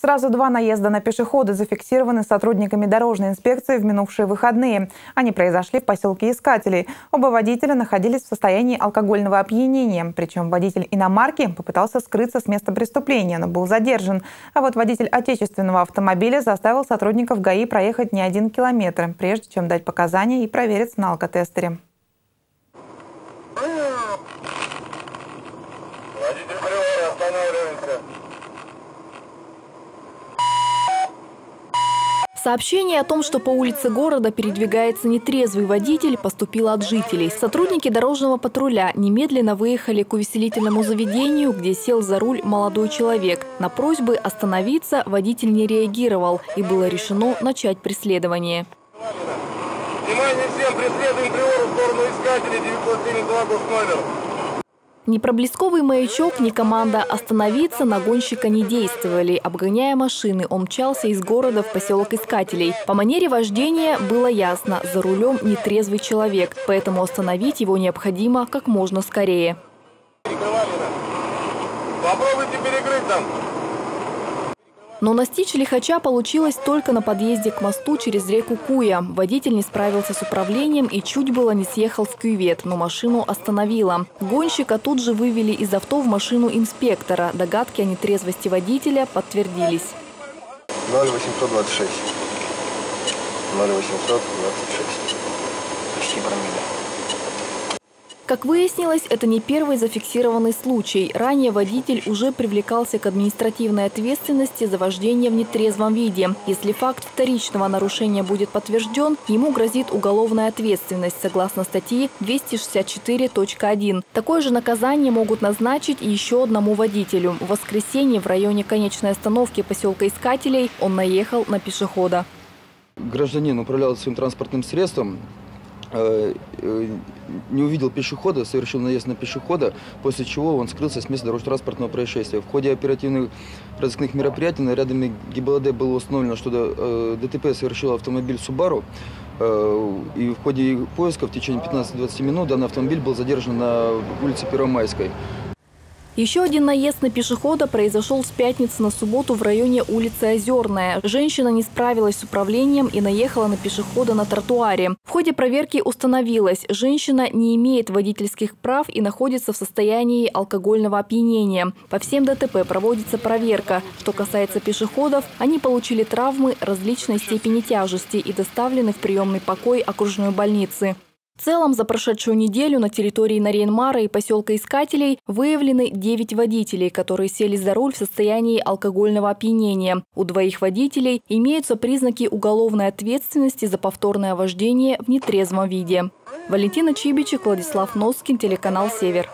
Сразу два наезда на пешехода зафиксированы сотрудниками дорожной инспекции в минувшие выходные. Они произошли в поселке Искателей. Оба водителя находились в состоянии алкогольного опьянения. Причем водитель иномарки попытался скрыться с места преступления, но был задержан. А вот водитель отечественного автомобиля заставил сотрудников ГАИ проехать не 1 километр, прежде чем дать показания и провериться на алкотестере. Сообщение о том, что по улице города передвигается нетрезвый водитель, поступило от жителей. Сотрудники дорожного патруля немедленно выехали к увеселительному заведению, где сел за руль молодой человек. На просьбы остановиться водитель не реагировал, и было решено начать преследование. Внимание всем, преследуем приор в сторону Искателей, 972 госномер. Ни проблесковый маячок, ни команда «Остановиться» на гонщика не действовали. Обгоняя машины, он мчался из города в поселок Искателей. По манере вождения было ясно – за рулем нетрезвый человек, поэтому остановить его необходимо как можно скорее. Попробуйте перекрыть там. Но настичь лихача получилось только на подъезде к мосту через реку Куя. Водитель не справился с управлением и чуть было не съехал в кювет, но машину остановило. Гонщика тут же вывели из авто в машину инспектора. Догадки о нетрезвости водителя подтвердились. 0,826. 0,826. Почти промилле. Как выяснилось, это не первый зафиксированный случай. Ранее водитель уже привлекался к административной ответственности за вождение в нетрезвом виде. Если факт вторичного нарушения будет подтвержден, ему грозит уголовная ответственность согласно статье 264.1. Такое же наказание могут назначить еще одному водителю. В воскресенье в районе конечной остановки поселка Искателей он наехал на пешехода. Гражданин управлял своим транспортным средством, не увидел пешехода, совершил наезд на пешехода, после чего он скрылся с места дорожно-транспортного происшествия. В ходе оперативных розыскных мероприятий нарядами ГИБЛД было установлено, что ДТП совершил автомобиль «Субару». И в ходе поиска в течение 15-20 минут данный автомобиль был задержан на улице Первомайской. Еще один наезд на пешехода произошел с пятницы на субботу в районе улицы Озерная. Женщина не справилась с управлением и наехала на пешехода на тротуаре. В ходе проверки установилось, женщина не имеет водительских прав и находится в состоянии алкогольного опьянения. По всем ДТП проводится проверка. Что касается пешеходов, они получили травмы различной степени тяжести и доставлены в приемный покой окружной больницы. В целом, за прошедшую неделю на территории Нарьян-Мара и поселка Искателей выявлены 9 водителей, которые сели за руль в состоянии алкогольного опьянения. У 2 водителей имеются признаки уголовной ответственности за повторное вождение в нетрезвом виде. Валентина Чебичек, Владислав Носкин, телеканал «Север».